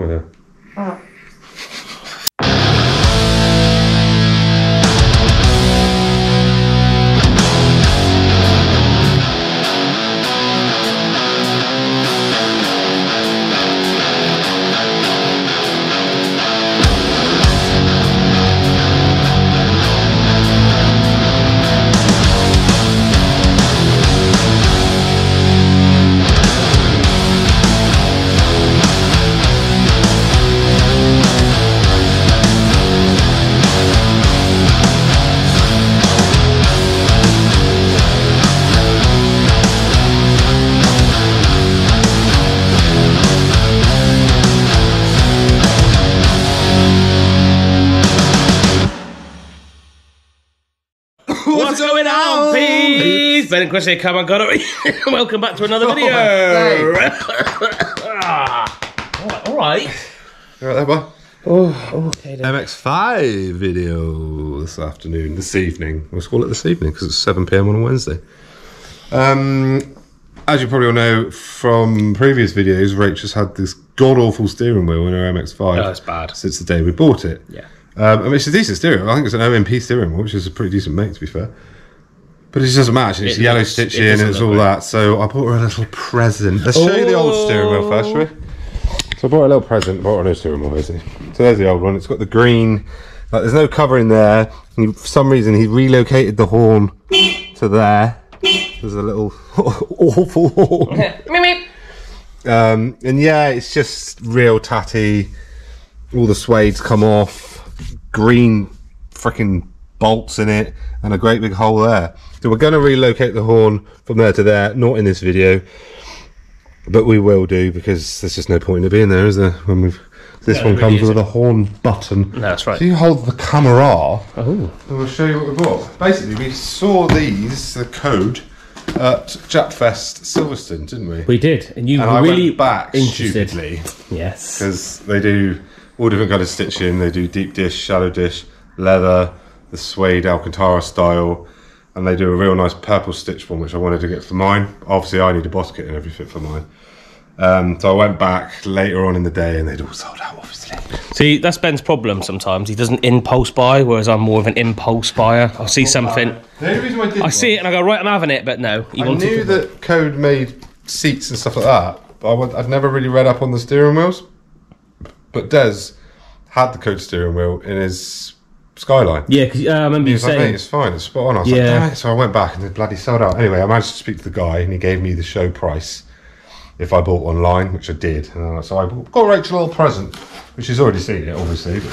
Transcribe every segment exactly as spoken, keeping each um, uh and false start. Oh yeah. Oh. Ben and Chrissy, come on, got it. Welcome back to another oh video. Alright. Alright there, boy. Oh, okay then. M X five video this afternoon, this evening. Let's call it this evening because it's seven p m on a Wednesday. Um, as you probably all know from previous videos, Rachel's had this god awful steering wheel in her M X five. Oh, it's bad. Since the day we bought it. Yeah. Um, I mean, it's a decent steering wheel. I think it's an O M P steering wheel, which is a pretty decent mate, to be fair. But it doesn't match, it's it yellow looks, stitching it and it's all that. So I bought her a little present. Let's oh. show you the old steering wheel first, shall we? So I bought her a little present, bought her a new steering wheel, basically. So there's the old one, it's got the green, like, there's no cover in there. And for some reason he relocated the horn to there. There's a little awful horn. um, and yeah, it's just real tatty. All the suede's come off, green freaking bolts in it, and a great big hole there. So we're going to relocate the horn from there to there, not in this video, but we will do, because there's just no point in it being there, is there? When we've this yeah, one comes with it. a horn button. No, that's right. So you hold the camera, oh. and we'll show you what we bought. Basically, we saw these, the Code, at Japfest Silverstone, didn't we? We did, and you and were really I went back interested. Stupidly, yes, because they do all different kind of stitching. They do deep dish, shallow dish, leather, the suede Alcantara style, and they do a real nice purple stitch one, which I wanted to get for mine. Obviously I need a boss kit and everything for mine. Um, so I went back later on in the day and they'd all sold out, obviously. See, that's Ben's problem sometimes. He doesn't impulse buy, whereas I'm more of an impulse buyer. I'll see something. The only reason I did I see it and I go, right, I'm having it, but no. I knew that Code made seats and stuff like that, but I went, I'd never really read up on the steering wheels. But Des had the Code steering wheel in his Skyline. Yeah, because uh, I remember you saying, like, it's fine, it's spot on. I was yeah. like, damn it. So I went back and the bloody sold out. Anyway, I managed to speak to the guy and he gave me the show price if I bought online, which I did. And so I bought, got Rachel a little present, which she's already seen it, obviously. But.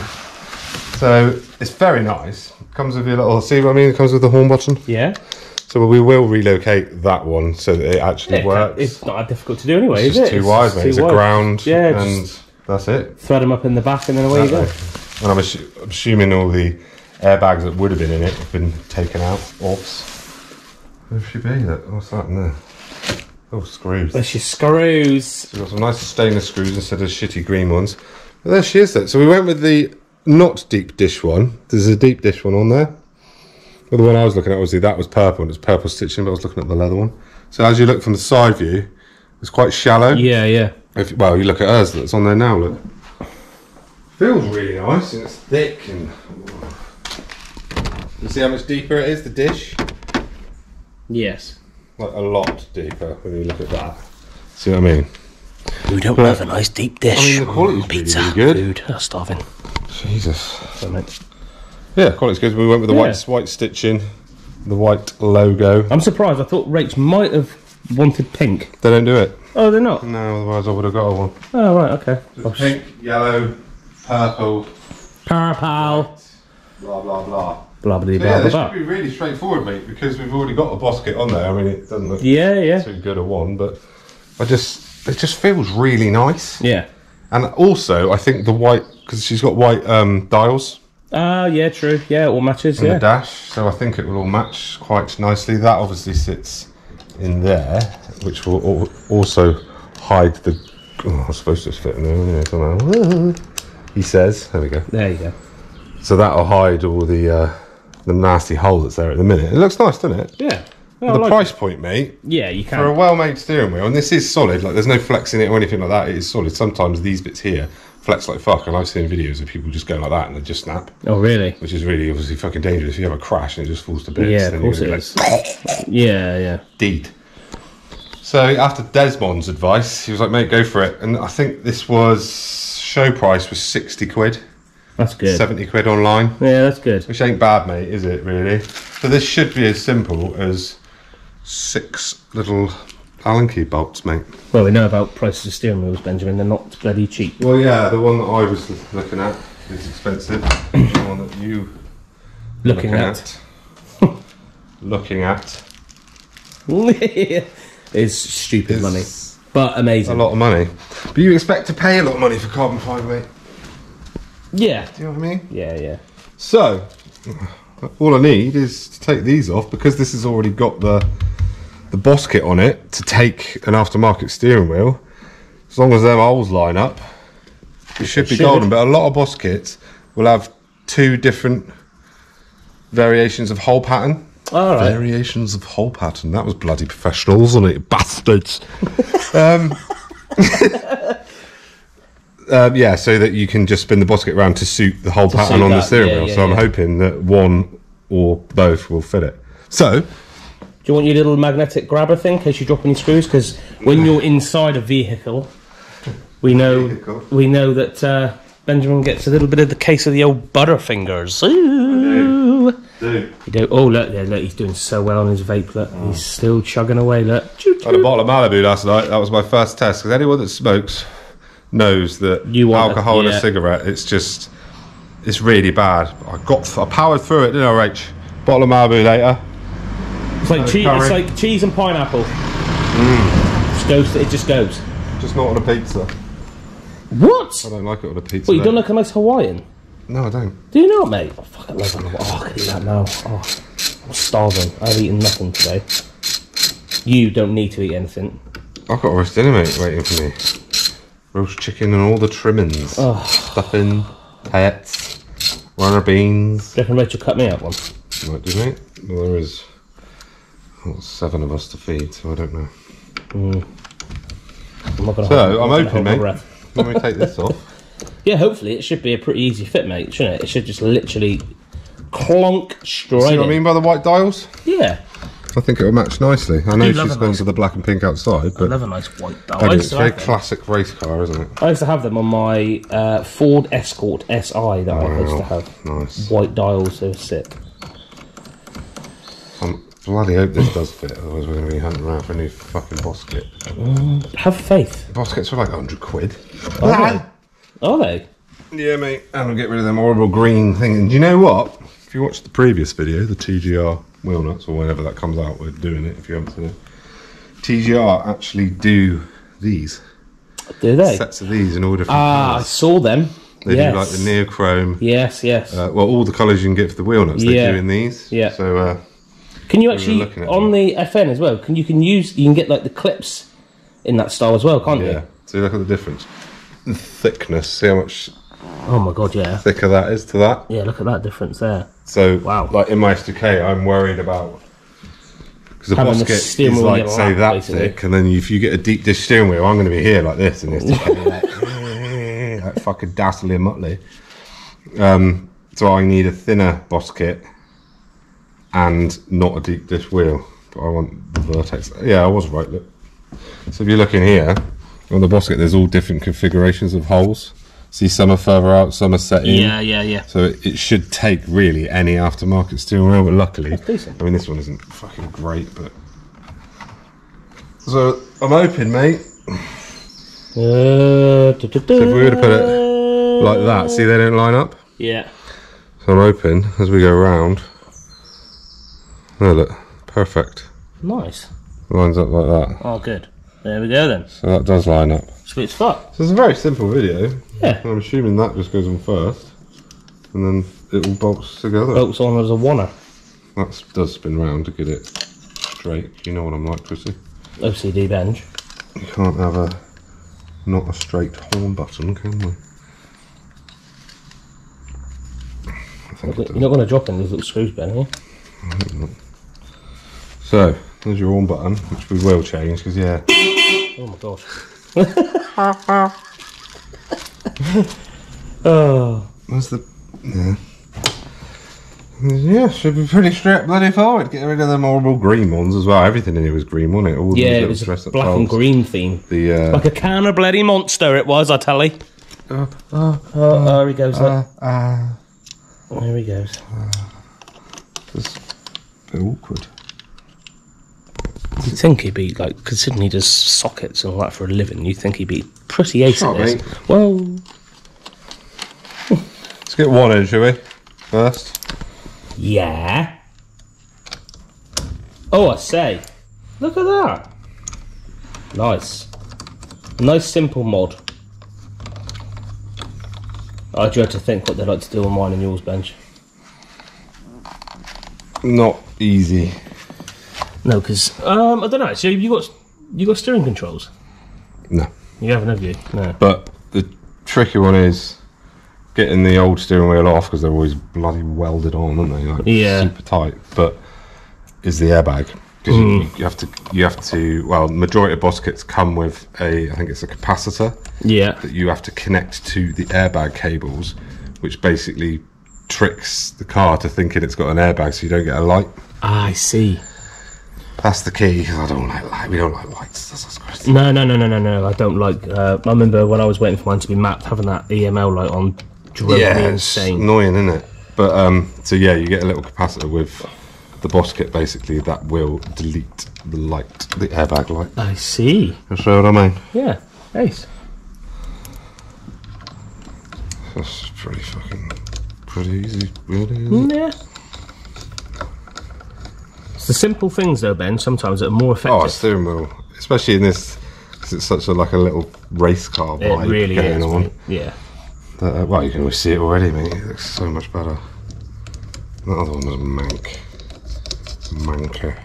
So it's very nice. It comes with your little, see what I mean? It comes with the horn button. Yeah. So we will relocate that one so that it actually yeah, works. It's not that difficult to do anyway, it's is it? Two it's wires, just mate. Two it's wires. A ground. Yeah. And that's it. Thread them up in the back and then away exactly. you go. And I'm assu assuming all the airbags that would have been in it have been taken out. Oops. Where should be that? What's that in there? Oh, screws. There's your screws. So we've got some nice stainless screws instead of shitty green ones. But there she is though. So we went with the not deep dish one. There's a deep dish one on there. Well, the one I was looking at, obviously, that was purple and it's purple stitching, but I was looking at the leather one. So as you look from the side view, it's quite shallow. Yeah, yeah. If, well, you look at hers that's on there now, look. Feels really nice and it's thick and you see how much deeper it is, the dish? Yes. Like a lot deeper when you look at that. See what I mean? We don't but, have a nice deep dish. I mean, the quality's pizza, really, really good. Food, I'm starving. Jesus. Yeah, quality's good. We went with the yeah. white, white stitching, the white logo. I'm surprised. I thought Rach might have wanted pink. They don't do it. Oh, they're not? No, otherwise I would have got one. Oh, right, okay. So pink, yellow, purple, purple, blah blah blah, blah blah blah. So yeah, this should be really straightforward, mate, because we've already got a boss kit on there. I mean, it doesn't look yeah, yeah. too good a one, but I just it just feels really nice. Yeah, and also I think the white because she's got white um, dials. Ah, uh, yeah, true. Yeah, it all matches. And yeah, the dash. So I think it will all match quite nicely. That obviously sits in there, which will also hide the. Oh, I was supposed to fit in there, isn't it? He says, there we go. There you go. So that'll hide all the uh, the nasty hole that's there at the minute. It looks nice, doesn't it? Yeah. Well, the like price it. point, mate. Yeah, you can. For a well-made steering wheel, and this is solid. Like, there's no flex in it or anything like that. It is solid. Sometimes these bits here flex like fuck, and I've seen videos of people just going like that and they just snap. Oh, really? Which is really obviously fucking dangerous. If you have a crash and it just falls to bits, yeah, then of course you're gonna it be like, is. yeah, yeah. Deed. So after Desmond's advice, he was like, "Mate, go for it." And I think this was show price was sixty quid. That's good. Seventy quid online. Yeah, that's good. Which ain't bad, mate, is it? Really? So this should be as simple as six little Allen key bolts, mate. Well, we know about prices of steering wheels, Benjamin. They're not bloody cheap. Well, yeah, the one that I was looking at is expensive. The one that you looking, looking at, at looking at is stupid is money, but amazing. A lot of money, but you expect to pay a lot of money for carbon fibre, mate. Yeah. Do you know what I mean? Yeah, yeah. So all I need is to take these off because this has already got the. The boss kit on it to take an aftermarket steering wheel. As long as them holes line up, it should be golden. But a lot of boss kits will have two different variations of hole pattern. All right. Variations of hole pattern. That was bloody professional, wasn't it, bastards? um, um, yeah, so that you can just spin the boss kit around to suit the hole pattern on the steering wheel. So I'm hoping that one or both will fit it. So. Do you want your little magnetic grabber thing in case you drop any screws? Because when you're inside a vehicle, we know vehicle. we know that uh, Benjamin gets a little bit of the case of the old butterfingers. Ooh. I do. do. You do. Oh look, yeah, look, he's doing so well on his vape. Look, oh. He's still chugging away. Look. Choo -choo. I had a bottle of Malibu last night. That was my first test. Because anyone that smokes knows that you alcohol a, yeah. and a cigarette, it's just, it's really bad. I got, I powered through it, didn't I, Rach? Bottle of Malibu later. It's like, cheese, it's like cheese and pineapple. Mm. It, just goes, it just goes. Just not on a pizza. What? I don't like it on a pizza. Well, you don't like a nice Hawaiian? No, I don't. Do you not, mate? Oh, fuck, I love Hawaiian. Oh, I can eat that now. Oh, I'm starving. I've eaten nothing today. You don't need to eat anything. I've got a roast dinner, mate, waiting for me. Roast chicken and all the trimmings. Oh. Stuffing, pets, runner beans. Do you reckon Rachel cut me out one? Might do, mate. Well, there is... seven of us to feed, so I don't know. Mm. I'm not gonna so I'm, I'm open, mate. Let me take this off. Yeah, hopefully it should be a pretty easy fit, mate, shouldn't it? It should just literally clonk straight. See what in. I mean by the white dials? Yeah. I think it will match nicely. I, I know she's gone nice. to the black and pink outside, but I love a nice white dial. Anyway, it's a very classic race car, isn't it? I used to have them on my uh, Ford Escort S I that wow. I used to have. Nice white dials, so sick. Um, Bloody hope this does fit, otherwise we're going to be hunting around for a new fucking boss kit. Um, have faith. The boss kits are like a hundred quid. Are they? Are they? Yeah, mate. And we'll get rid of them horrible green thing. And do you know what? If you watch the previous video, the T G R wheel nuts, or whenever that comes out, we're doing it if you haven't seen it. T G R actually do these. Do they? Sets of these in all different Ah, colours. I saw them. They yes. do like the neochrome. Yes, yes. Uh, well, all the colours you can get for the wheel nuts, yeah. they do in these. Yeah. So, uh... Can you actually on the F N as well? Can you can use you can get like the clips in that style as well, can't yeah. you? Yeah. So look at the difference, the thickness. See how much? Oh my god, yeah. Thicker that is to that. Yeah, look at that difference there. So wow, like in my S D K, I'm worried about because the boss kit is like say that basically. thick, and then if you get a deep dish steering wheel, I'm going to be here like this, and it's just gonna be like, like fucking Dastardly and Muttley. Um, so I need a thinner boss kit. And not a deep dish wheel, but I want the Vertex. Yeah, I was right, look. So if you look in here, on the boss kit, there's all different configurations of holes. See, some are further out, some are set in. Yeah, yeah, yeah. So it, it should take really any aftermarket steering wheel, but luckily, I mean, this one isn't fucking great, but. So I'm open, mate. Uh, da, da, da. So if we were to put it like that, see they don't line up? Yeah. So I'm open as we go around. No, look, perfect. Nice. Lines up like that. Oh, good. There we go then. So that does line up. Sweet spot. So it's a very simple video. Yeah. I'm assuming that just goes on first, and then it all bolts together. Bolts on as a wanner. That does spin round to get it straight. You know what I'm like, Chrissy. O C D Benj. You can't have a not a straight horn button, can we? I think You're not going to drop in these little screws, Ben, are you? I don't know. So, there's your on button, which we will change, because yeah. Oh my gosh. Oh. What's the... Yeah. Yeah, should be pretty straight bloody forward. Get rid of them horrible green ones as well. Everything in it was green, wasn't it? All yeah, it was a black and green theme. The, uh, like a can of bloody monster it was, I tell you. Oh, oh, oh, oh, there he goes. Uh, uh, there he goes. Uh, it's a bit awkward. You'd think he'd be, like, considering he does sockets and all that for a living, you'd think he'd be pretty ace at this. Whoa. Let's get one in, shall we? First. Yeah. Oh, I say. Look at that. Nice. Nice simple mod. I dread to think what they like to do on mine and yours, Benj. Not easy. No, because um, I don't know. So you got you got steering controls? No. You haven't, have you? No. But the tricky one is getting the old steering wheel off, because they're always bloody welded on, aren't they? Like, yeah. Super tight. But is the airbag? Because mm. you, you have to you have to. Well, majority of boss kits come with a I think it's a capacitor. Yeah. That you have to connect to the airbag cables, which basically tricks the car to thinking it's got an airbag, so you don't get a light. Ah, I see. That's the key, because I don't like light. We don't like lights. That's, that's crazy. No, no, no, no, no, no. I don't like. Uh, I remember when I was waiting for mine to be mapped, having that E M L light on drove yeah, me insane. It's annoying, isn't it? But um, so yeah, you get a little capacitor with the boss kit basically that will delete the light, the airbag light. I see. That's sure what I mean. Yeah, ace. That's pretty fucking pretty easy, really. Isn't yeah. It? The simple things, though, Ben, sometimes that are more effective. Oh, steering wheel, especially in this, because it's such a like a little race car vibe. It really going is. On. Really, yeah. That, uh, well, you can always see it already, mate. It looks so much better. That other one was mank, manker.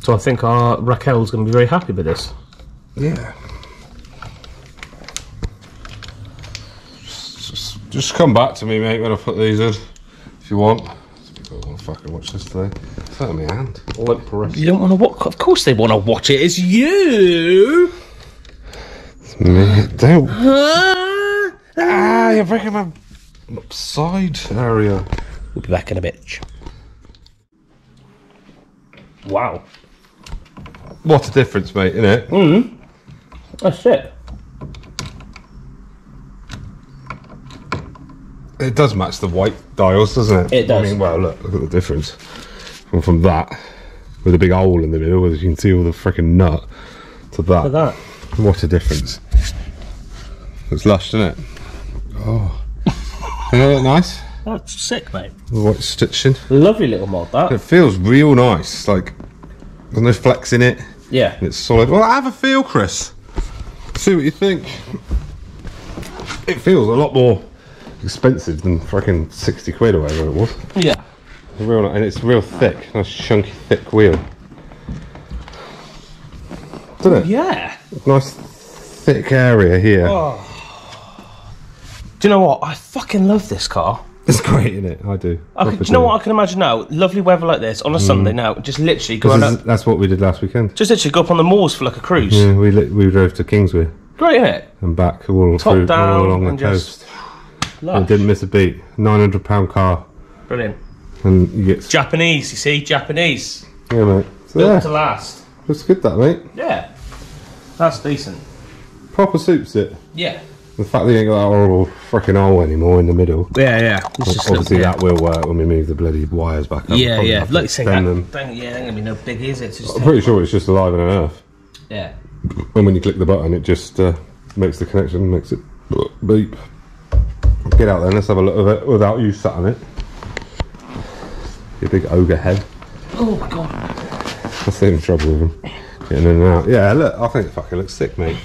So I think our Raquel's going to be very happy with this. Yeah. Just, just, just come back to me, mate, when I put these in, if you want. Fucking watch this today. It's out of my hand. You don't want to watch. Of course they want to watch it. It's you. It's me. Don't. Ah, ah, you're breaking my side area. We'll be back in a bit. Wow. What a difference, mate, isn't it? Mm. That's it. It does match the white dials, doesn't it? It does. I mean, well, look, look at the difference from, from that with a big hole in the middle, as you can see all the freaking nut, to that. To that. What a difference! It's lush, isn't it? Oh, isn't that nice? That's sick, mate. The white stitching. Lovely little mod that. It feels real nice. Like there's no flex in it. Yeah. It's solid. Well, have a feel, Chris. See what you think. It feels a lot more expensive than freaking sixty quid or whatever it was. Yeah. Real, and it's real thick, nice chunky thick wheel. Doesn't oh, it? Yeah. Nice thick area here. Oh. Do you know what? I fucking love this car. It's great, isn't it? I do. I could, do you know what I can imagine now? Lovely weather like this on a mm. Sunday now, just literally go is, up, that's what we did last weekend. Just literally go up on the moors for like a cruise. Yeah, we, we drove to Kingsway. Great, isn't it? And back all, Top through, down, all along and the just, coast. It didn't miss a beat. nine hundred pound car. Brilliant. And you get Japanese, you see? Japanese. Yeah, mate. So built yeah. to last. Looks good, that, mate. Yeah. That's decent. Proper suits it. Yeah. The fact that you ain't got that horrible freaking hole anymore in the middle. Yeah, yeah. Just obviously, that will work when we move the bloody wires back up. Yeah, yeah. Like saying that, them. Don't, yeah, ain't gonna be no big, is it? Just I'm pretty sure it's just alive and on earth. Yeah. And when you click the button, it just uh, makes the connection, makes it beep. Get out there and let's have a look at it without you sat on it. Your big ogre head. Oh my god. That's the only trouble with him. Getting in and out. Yeah, look, I think it fucking looks sick, mate.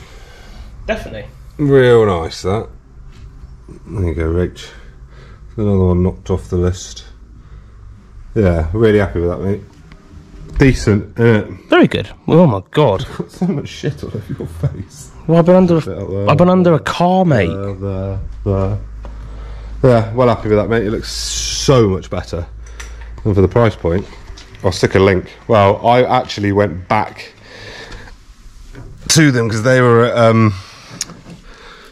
Definitely. Real nice, that. There you go, Rich. Another one knocked off the list. Yeah, really happy with that, mate. Decent, innit? Very good. Oh my god. You've got so much shit all over your face. Well, I've been under a, I've been under a car, mate. There, there, there. Yeah, well happy with that, mate. It looks so much better. And for the price point, I'll stick a link. Well, I actually went back to them because they were at um,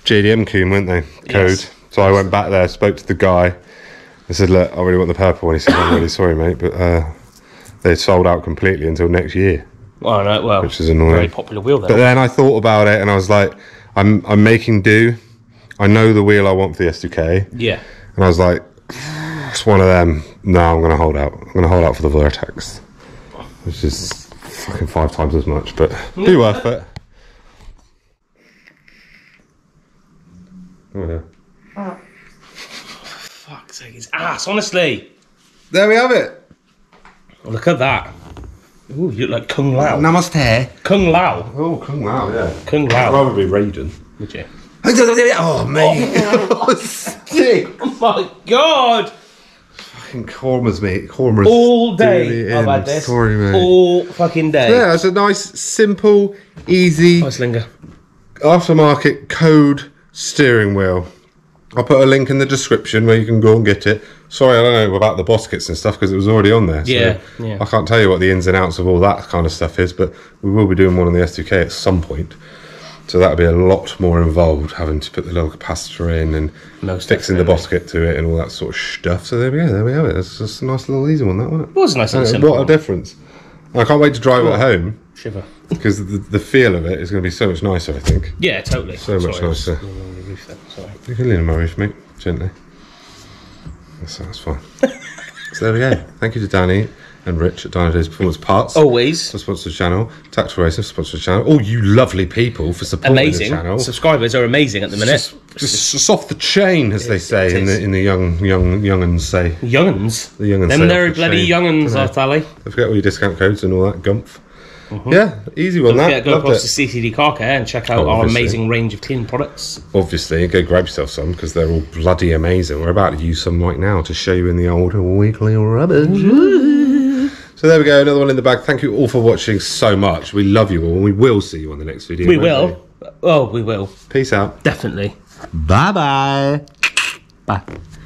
J D M Coon, weren't they? Code. Yes. So I went back there, spoke to the guy. I said, look, I really want the purple one. He said, I'm really sorry, mate, but uh, they sold out completely until next year. Oh, no, well, which is annoying. Very popular wheel there. But then I thought about it and I was like, I'm I'm making do. I know the wheel I want for the S two K. Yeah. And I was like, it's one of them. No, I'm going to hold out. I'm going to hold out for the Vertex, which is fucking five times as much, but be worth it. Oh, yeah. Oh. Fuck's sake, his ass, honestly. There we have it. Oh, look at that. Ooh, you look like Kung Lao. Namaste. Kung Lao. Oh, Kung Lao, yeah. Kung Lao. I'd rather be Raiden, would you? Oh, mate. Oh, sick. Oh, my God. Fucking Cormers, mate. Cormers. All day I've had this. Sorry, mate. All fucking day. Yeah, it's a nice, simple, easy... Nice linger. Aftermarket Code steering wheel. I'll put a link in the description where you can go and get it. Sorry, I don't know about the boss kits and stuff because it was already on there. So yeah, yeah. I can't tell you what the ins and outs of all that kind of stuff is, but we will be doing one on the S two K at some point. So that'll be a lot more involved, having to put the little capacitor in and Most fixing definitely. the boss kit to it and all that sort of stuff. So there we go, there we have it. That's just a nice little easy one, that one. It was a nice and simple What one. a difference. I can't wait to drive oh, it at home. Shiver. Because the, the feel of it is going to be so much nicer, I think. Yeah, totally. So Sorry, much nicer. Sorry. You can lean on my roof, mate, gently. That's, that's fine. So there we go. Thank you to Danny and Rich at Dynodaze Performance Parts. Always. For sponsoring the channel. Tactical Racing for sponsoring the channel. All you lovely people for supporting amazing. the channel. Subscribers are amazing at the minute. Just, just, just off the chain, as they say in the in the young young younguns say. Younguns. The younguns. Them there bloody chain. younguns, I tally. Don't forget all your discount codes and all that gumph. Mm-hmm. Yeah, easy one. Don't forget to go across to C C D Car Care and check out oh, our amazing range of tin products. Obviously, go grab yourself some because they're all bloody amazing. We're about to use some right now to show you in the old weekly rubbish. Mm-hmm. So there we go, another one in the bag. Thank you all for watching so much. We love you all, and we will see you on the next video. We will. We? Oh, we will. Peace out. Definitely. Bye-bye. Bye. -bye. Bye.